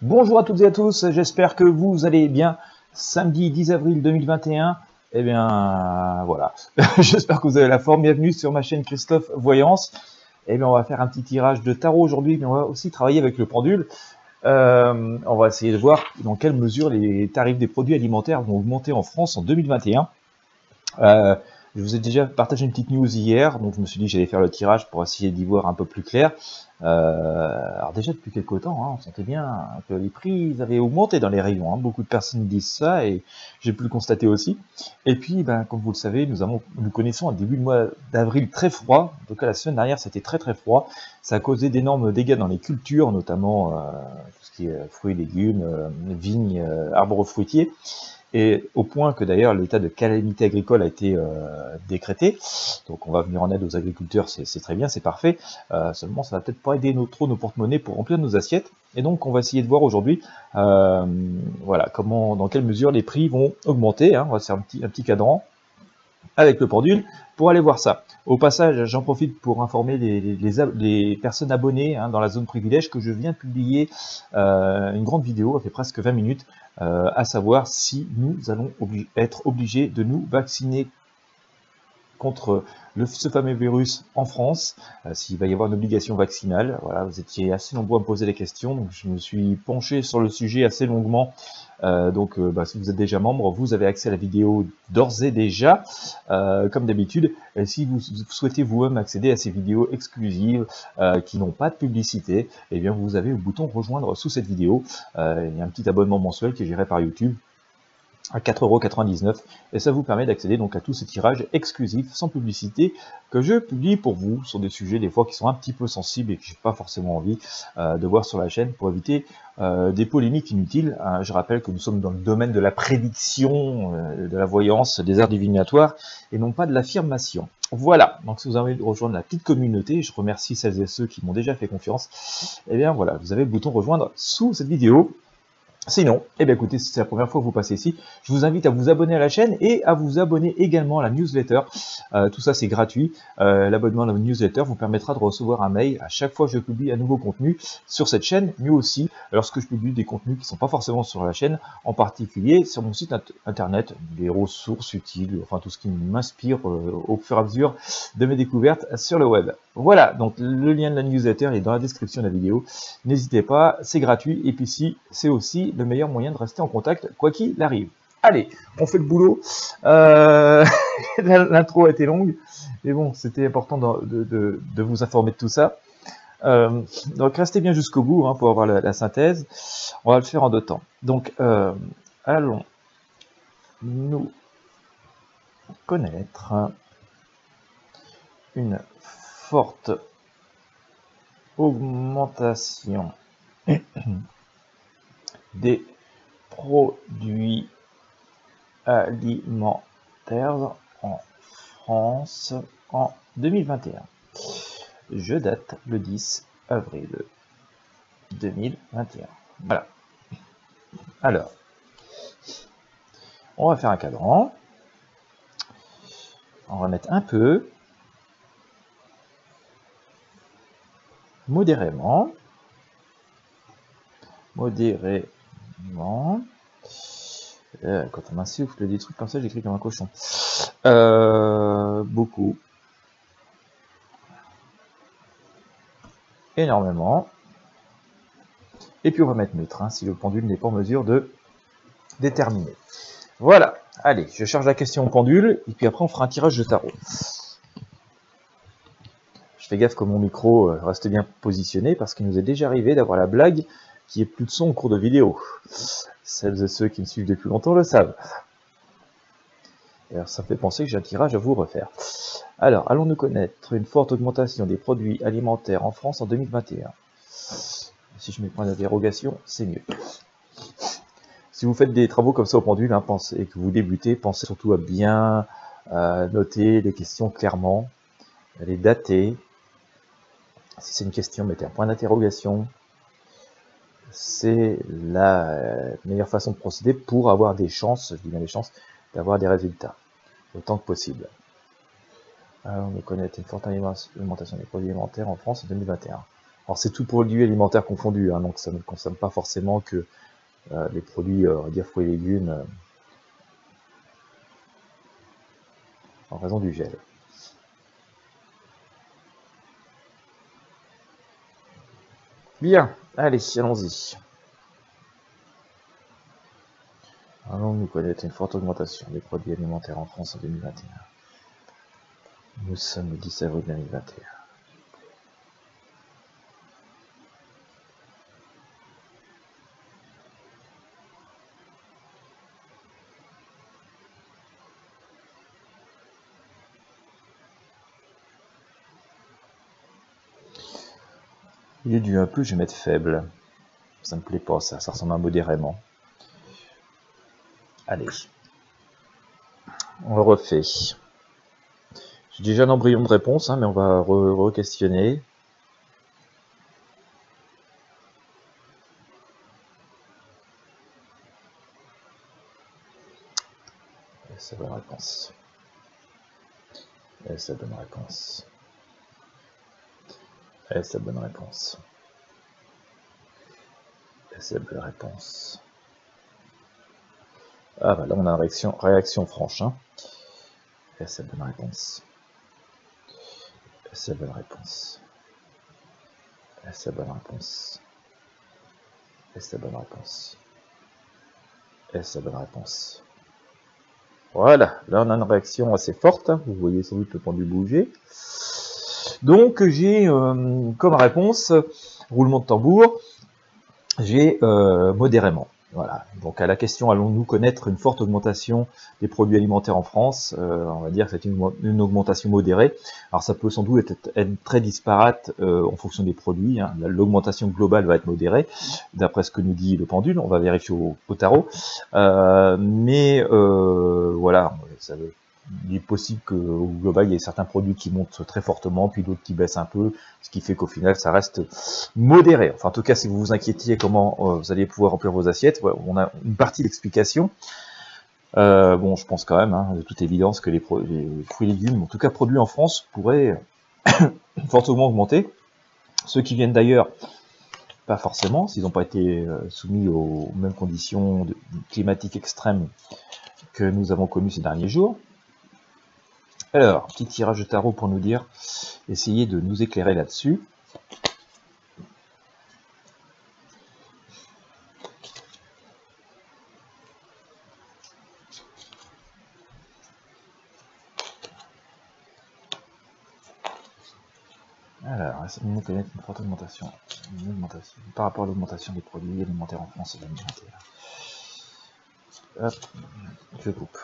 Bonjour à toutes et à tous, j'espère que vous allez bien. Samedi 10 avril 2021, et eh bien voilà, j'espère que vous avez la forme. Bienvenue sur ma chaîne Christophe Voyance. Et eh bien on va faire un petit tirage de tarot aujourd'hui, mais on va aussi travailler avec le pendule. On va essayer de voir dans quelle mesure les tarifs des produits alimentaires vont augmenter en France en 2021. Je vous ai déjà partagé une petite news hier, donc je me suis dit que j'allais faire le tirage pour essayer d'y voir un peu plus clair. Alors déjà depuis quelques temps, on sentait bien que les prix avaient augmenté dans les rayons, beaucoup de personnes disent ça et j'ai pu le constater aussi. Et puis, comme vous le savez, nous connaissons un début de mois d'avril très froid, en tout cas la semaine dernière c'était très froid, ça a causé d'énormes dégâts dans les cultures, notamment tout ce qui est fruits, légumes, vignes, arbres fruitiers. Et au point que d'ailleurs l'état de calamité agricole a été décrété, donc on va venir en aide aux agriculteurs, c'est très bien, c'est parfait, seulement ça va peut-être pas aider trop nos porte-monnaies pour remplir nos assiettes, et donc on va essayer de voir aujourd'hui voilà, dans quelle mesure les prix vont augmenter, on va faire un petit cadran avec le pendule pour aller voir ça. Au passage, j'en profite pour informer les personnes abonnées dans la zone privilège que je viens de publier une grande vidéo, elle fait presque 20 minutes, à savoir si nous allons être obligés de nous vacciner contre ce fameux virus en France, s'il va y avoir une obligation vaccinale. Voilà, vous étiez assez nombreux à me poser des questions, donc je me suis penché sur le sujet assez longuement. Si vous êtes déjà membre, vous avez accès à la vidéo d'ores et déjà, comme d'habitude. Et si vous souhaitez vous-même accéder à ces vidéos exclusives qui n'ont pas de publicité, eh bien vous avez le bouton rejoindre sous cette vidéo. Il y a un petit abonnement mensuel qui est géré par YouTube à 4,99 €, et ça vous permet d'accéder donc à tous ces tirages exclusifs sans publicité que je publie pour vous sur des sujets des fois qui sont un petit peu sensibles et que j'ai pas forcément envie de voir sur la chaîne pour éviter des polémiques inutiles. Je rappelle que nous sommes dans le domaine de la prédiction, de la voyance, des arts divinatoires et non pas de l'affirmation. Voilà, donc si vous avez envie de rejoindre la petite communauté, je remercie celles et ceux qui m'ont déjà fait confiance, et bien voilà, vous avez le bouton rejoindre sous cette vidéo. Sinon, écoutez, si c'est la première fois que vous passez ici, je vous invite à vous abonner à la chaîne et à vous abonner également à la newsletter. Tout ça, c'est gratuit. L'abonnement à la newsletter vous permettra de recevoir un mail à chaque fois que je publie un nouveau contenu sur cette chaîne, mais aussi lorsque je publie des contenus qui ne sont pas forcément sur la chaîne, en particulier sur mon site internet, des ressources utiles, enfin tout ce qui m'inspire au fur et à mesure de mes découvertes sur le web. Voilà, donc le lien de la newsletter est dans la description de la vidéo. N'hésitez pas, c'est gratuit, et puis si c'est aussi le meilleur moyen de rester en contact, quoi qu'il arrive. Allez, on fait le boulot. L'intro a été longue, mais bon, c'était important de vous informer de tout ça. Donc restez bien jusqu'au bout pour avoir la synthèse. On va le faire en deux temps. Donc, allons nous connaître une forte augmentation des produits alimentaires en France en 2021. Je date le 10 avril 2021. Voilà. Alors, on va faire un cadran. On va mettre un peu, modérément. Quand on m'insuffle des trucs comme ça, j'écris comme un cochon. Beaucoup. Énormément. Et puis on va mettre neutre, si le pendule n'est pas en mesure de déterminer. Voilà. Allez, je charge la question au pendule, et puis après on fera un tirage de tarot. Je fais gaffe que mon micro reste bien positionné, parce qu'il nous est déjà arrivé d'avoir la blague qu'il n'y ait plus de son au cours de vidéo. Celles et ceux qui me suivent depuis longtemps le savent. D'ailleurs, ça me fait penser que j'ai un tirage à vous refaire. Alors, allons nous connaître une forte augmentation des produits alimentaires en France en 2021. Si je mets point d'interrogation, c'est mieux. Si vous faites des travaux comme ça au pendule, et que vous débutez, pensez surtout à bien noter les questions clairement, à les dater. Si c'est une question, mettez un point d'interrogation. C'est la meilleure façon de procéder pour avoir des chances, je dis bien des chances, d'avoir des résultats autant que possible. Alors, on connaît une forte augmentation des produits alimentaires en France en 2021. Alors c'est tout produit alimentaire confondu, hein, donc ça ne concerne pas forcément que les produits, on va dire fruits et légumes, en raison du gel. Bien, allez, allons-y. Allons-nous connaître une forte augmentation des produits alimentaires en France en 2021. Nous sommes le 10 avril 2021. Au lieu du un peu, je vais mettre faible. Ça me plaît pas, ça ressemble à modérément. Allez, on le refait. J'ai déjà un embryon de réponse, hein, mais on va re-questionner. Et ça donne réponse. Et ça donne réponse. Et c'est la bonne réponse. Et c'est la bonne réponse. Ah bah là on a une réaction franche. Hein. Et c'est la bonne réponse. Et c'est la bonne réponse. Et c'est la bonne réponse. Et c'est la bonne réponse. Et c'est la bonne réponse. Voilà, là on a une réaction assez forte. Hein. Vous voyez sans doute le pendu bouger. Donc j'ai comme réponse, roulement de tambour, j'ai modérément. Voilà. Donc à la question, allons-nous connaître une forte augmentation des produits alimentaires en France, on va dire que c'est une augmentation modérée. Alors ça peut sans doute être très disparate en fonction des produits. Hein. L'augmentation globale va être modérée, d'après ce que nous dit le pendule. On va vérifier au tarot. Voilà, ça veut. Il est possible qu'au global, il y ait certains produits qui montent très fortement, puis d'autres qui baissent un peu, ce qui fait qu'au final, ça reste modéré. Enfin, en tout cas, si vous vous inquiétiez comment vous allez pouvoir remplir vos assiettes, ouais, on a une partie d'explication. Bon, je pense quand même, hein, de toute évidence, que les fruits et légumes, en tout cas produits en France, pourraient fortement augmenter. Ceux qui viennent d'ailleurs, pas forcément, s'ils n'ont pas été soumis aux mêmes conditions climatiques extrêmes que nous avons connues ces derniers jours. Alors, petit tirage de tarot pour nous dire, essayez de nous éclairer là-dessus. Alors, essayez-nous connaître une forte augmentation, par rapport à l'augmentation des produits alimentaires en France en 2021. Hop, je coupe.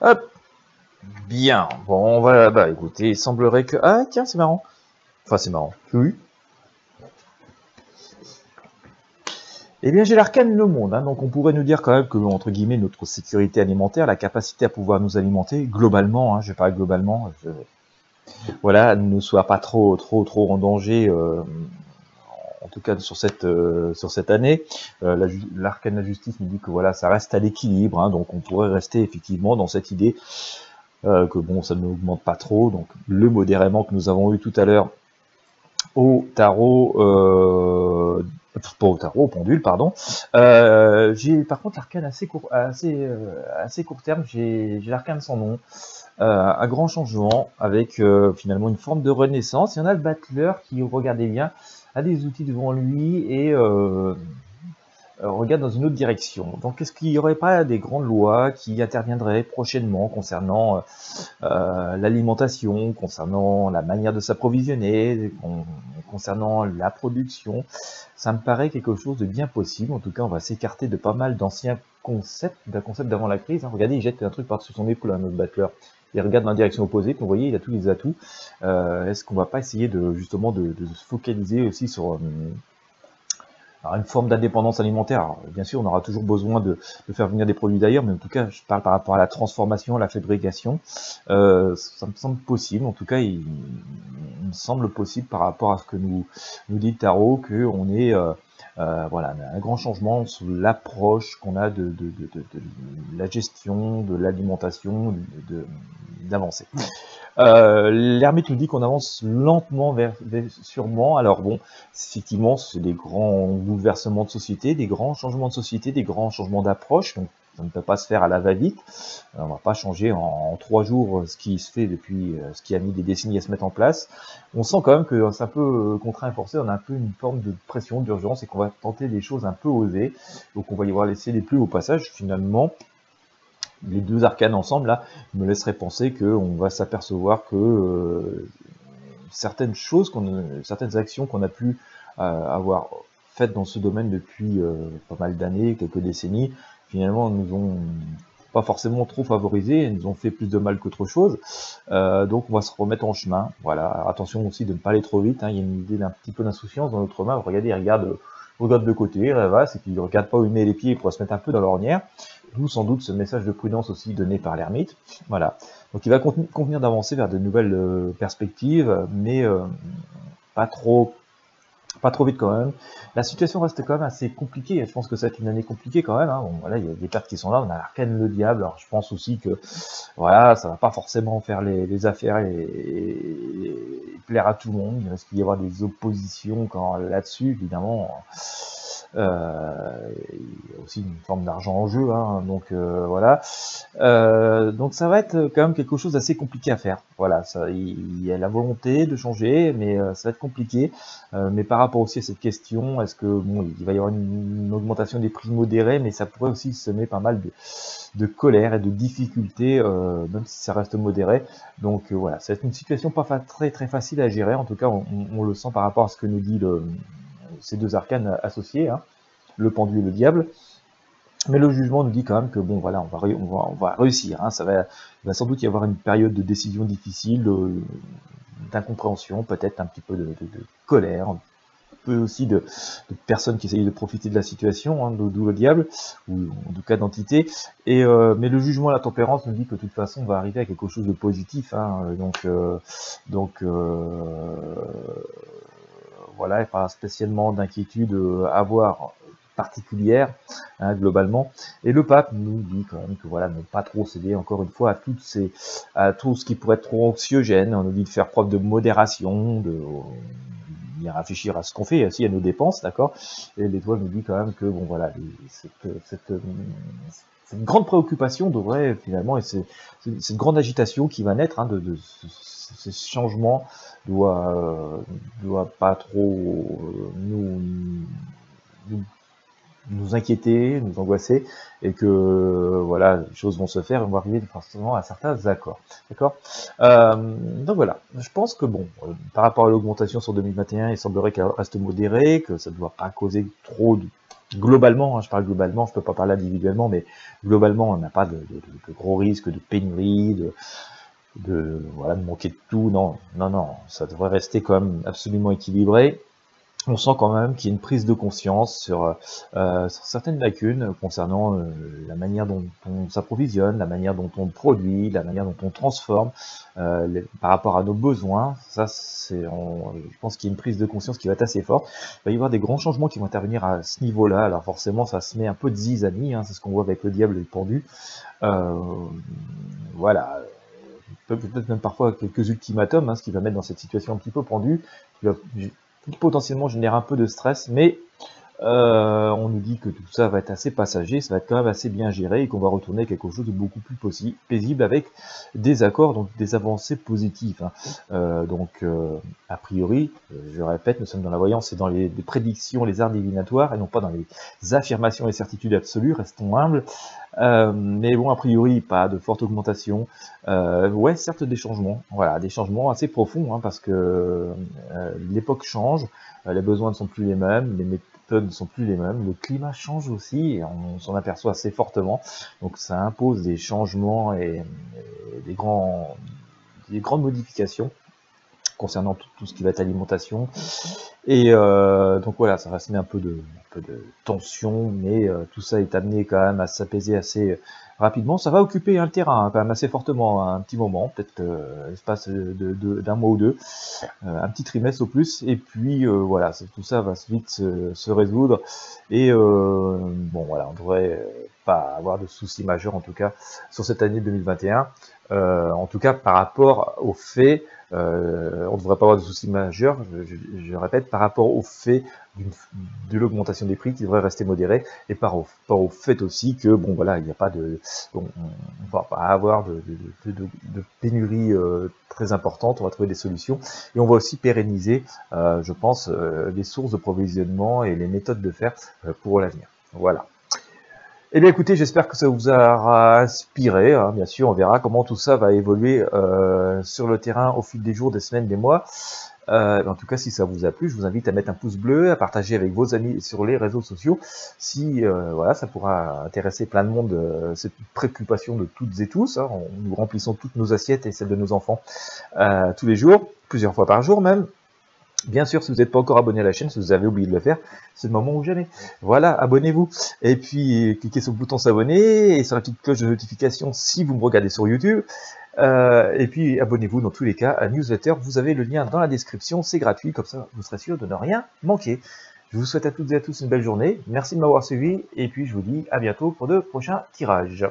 Hop, bien, bon, on va, bah écoutez, il semblerait que, ah tiens, c'est marrant, enfin c'est marrant, oui, eh bien j'ai l'arcane le monde, hein, donc on pourrait nous dire quand même que, entre guillemets, notre sécurité alimentaire, la capacité à pouvoir nous alimenter, globalement, hein, je parle globalement, voilà, ne soit pas trop en danger, en tout cas sur cette année, l'arcane de la justice nous dit que voilà, ça reste à l'équilibre, hein, donc on pourrait rester effectivement dans cette idée que bon, ça ne augmente pas trop, donc le modérément que nous avons eu tout à l'heure au tarot, au pendule, pardon, j'ai par contre l'arcane assez court terme, j'ai l'arcane sans nom, un grand changement avec finalement une forme de renaissance, il y en a le battleur qui, regardez bien, a des outils devant lui et regarde dans une autre direction. Donc est-ce qu'il n'y aurait pas des grandes lois qui interviendraient prochainement concernant l'alimentation, concernant la manière de s'approvisionner, concernant la production? Ça me paraît quelque chose de bien possible. En tout cas, on va s'écarter de pas mal d'anciens concepts, d'un concept d'avant la crise. Hein. Regardez, il jette un truc par-dessus son épaule, un autre battleur. Il regarde dans la direction opposée, comme vous voyez, il a tous les atouts. Est-ce qu'on va pas essayer de, justement, de se focaliser aussi sur Alors, une forme d'indépendance alimentaire, alors, bien sûr, on aura toujours besoin de faire venir des produits d'ailleurs, mais en tout cas, je parle par rapport à la transformation, à la fabrication, ça me semble possible, en tout cas, il me semble possible par rapport à ce que nous dit le tarot, qu'on est... voilà, un grand changement sur l'approche qu'on a de la gestion, de l'alimentation, d'avancée. L'ermite nous dit qu'on avance lentement vers sûrement. Alors bon, effectivement, c'est des grands bouleversements de société, des grands changements de société, des grands changements d'approche. Donc ça ne peut pas se faire à la va-vite. On ne va pas changer en 3 jours ce qui se fait depuis, ce qui a mis des décennies à se mettre en place. On sent quand même que c'est un peu contraint et forcé, on a un peu une forme de pression, d'urgence, et qu'on va tenter des choses un peu osées. Donc on va y avoir laissé les plus au passage. Finalement, les deux arcanes ensemble, là, me laisseraient penser qu'on va s'apercevoir que certaines choses, certaines actions qu'on a pu avoir faites dans ce domaine depuis pas mal d'années, quelques décennies, finalement, nous ont pas forcément trop favorisés, elles nous ont fait plus de mal qu'autre chose, donc on va se remettre en chemin, voilà. Alors attention aussi de ne pas aller trop vite, hein. Il y a une idée d'un petit peu d'insouciance dans notre main, regardez, il regarde de côté, là, va, c'est qu'il ne regarde pas où il met les pieds, il pourra se mettre un peu dans l'ornière, d'où sans doute ce message de prudence aussi donné par l'ermite, voilà. Donc il va convenir d'avancer vers de nouvelles perspectives, mais pas trop vite quand même. La situation reste quand même assez compliquée, je pense que c'est une année compliquée quand même, hein. Bon, voilà, il y a des pertes qui sont là, on a l'arcane le diable, alors je pense aussi que voilà, ça va pas forcément faire les affaires et plaire à tout le monde, il risque d'y avoir des oppositions là-dessus, évidemment. Il y a aussi une forme d'argent en jeu, hein, donc voilà, donc ça va être quand même quelque chose d'assez compliqué à faire, voilà, ça, il y a la volonté de changer, mais ça va être compliqué, mais par rapport aussi à cette question, est-ce que, bon, il va y avoir une augmentation des prix modérés, mais ça pourrait aussi semer pas mal de colère et de difficultés, même si ça reste modéré, donc voilà, c'est une situation pas très facile à gérer, en tout cas, on le sent par rapport à ce que nous dit ces deux arcanes associés, hein, le pendu et le diable, mais le jugement nous dit quand même que bon voilà, on va réussir, hein, il va sans doute y avoir une période de décision difficile, d'incompréhension, peut-être un petit peu de colère, un peu aussi de personnes qui essayent de profiter de la situation, hein, d'où le diable, ou en tout cas d'entité, et mais le jugement à la tempérance nous dit que de toute façon on va arriver à quelque chose de positif, hein, donc voilà, et pas spécialement d'inquiétude à avoir particulière, hein, globalement. Et le pape nous dit quand même que voilà, ne pas trop céder encore une fois à tout ce qui pourrait être trop anxiogène. On nous dit de faire preuve de modération, de bien réfléchir à ce qu'on fait, aussi à nos dépenses, d'accord. Et l'étoile nous dit quand même que bon voilà, cette grande préoccupation devrait finalement, et cette grande agitation qui va naître, hein, ces changements doit pas trop nous inquiéter, nous angoisser, et que voilà, les choses vont se faire et on va arriver forcément à certains accords, d'accord. Donc voilà, je pense que bon, par rapport à l'augmentation sur 2021, il semblerait qu'elle reste modérée, que ça ne doit pas causer trop de... Globalement, hein, je parle globalement, je peux pas parler individuellement, mais globalement, on n'a pas de gros risques de pénurie, voilà, de manquer de tout, non, ça devrait rester quand même absolument équilibré. On sent quand même qu'il y a une prise de conscience sur certaines lacunes concernant la manière dont on s'approvisionne, la manière dont on produit, la manière dont on transforme, par rapport à nos besoins. Ça, je pense qu'il y a une prise de conscience qui va être assez forte. Il va y avoir des grands changements qui vont intervenir à ce niveau-là. Alors forcément, ça se met un peu de zizanie, hein, c'est ce qu'on voit avec le diable et le pendu. Voilà. Peut-être même parfois quelques ultimatums, hein, ce qui va mettre dans cette situation un petit peu pendue, qui va potentiellement générer un peu de stress, mais on nous dit que tout ça va être assez passager, ça va être quand même assez bien géré, et qu'on va retourner à quelque chose de beaucoup plus paisible avec des accords, donc des avancées positives, hein. Donc a priori, je répète, nous sommes dans la voyance et dans les prédictions, les arts divinatoires, et non pas dans les affirmations et certitudes absolues, restons humbles. Mais bon, a priori, pas de forte augmentation. Ouais, certes, des changements. Voilà, des changements assez profonds, hein, parce que l'époque change, les besoins ne sont plus les mêmes, les méthodes ne sont plus les mêmes, le climat change aussi, et on s'en aperçoit assez fortement. Donc, ça impose des changements et des grandes modifications. concernant tout ce qui va être alimentation. Et donc voilà, ça va se mettre un peu de tension, mais tout ça est amené quand même à s'apaiser assez rapidement. Ça va occuper le terrain quand même assez fortement, un petit moment, peut-être l'espace d'un mois ou deux, un petit trimestre au plus, et puis voilà, tout ça va vite se résoudre, et bon voilà, on devrait pas avoir de soucis majeurs en tout cas sur cette année 2021, en tout cas par rapport aux faits. On ne devrait pas avoir de soucis majeurs, je répète, par rapport au fait de l'augmentation des prix qui devrait rester modérée, et par au fait aussi que, bon voilà, il n'y a pas de... on va pas avoir de pénurie très importante, on va trouver des solutions, et on va aussi pérenniser, je pense, les sources de provisionnement et les méthodes de faire pour l'avenir. Voilà. Eh bien écoutez, j'espère que ça vous aura inspiré, hein. Bien sûr, on verra comment tout ça va évoluer sur le terrain au fil des jours, des semaines, des mois. En tout cas, si ça vous a plu, je vous invite à mettre un pouce bleu, à partager avec vos amis sur les réseaux sociaux. Si voilà, ça pourra intéresser plein de monde, cette préoccupation de toutes et tous. Hein. Nous remplissons toutes nos assiettes et celles de nos enfants tous les jours, plusieurs fois par jour même. Bien sûr, si vous n'êtes pas encore abonné à la chaîne, si vous avez oublié de le faire, c'est le moment ou jamais. Voilà, abonnez-vous. Et puis, cliquez sur le bouton s'abonner et sur la petite cloche de notification si vous me regardez sur YouTube. Et puis, abonnez-vous dans tous les cas à la newsletter. Vous avez le lien dans la description, c'est gratuit. Comme ça, vous serez sûr de ne rien manquer. Je vous souhaite à toutes et à tous une belle journée. Merci de m'avoir suivi. Et puis, je vous dis à bientôt pour de prochains tirages.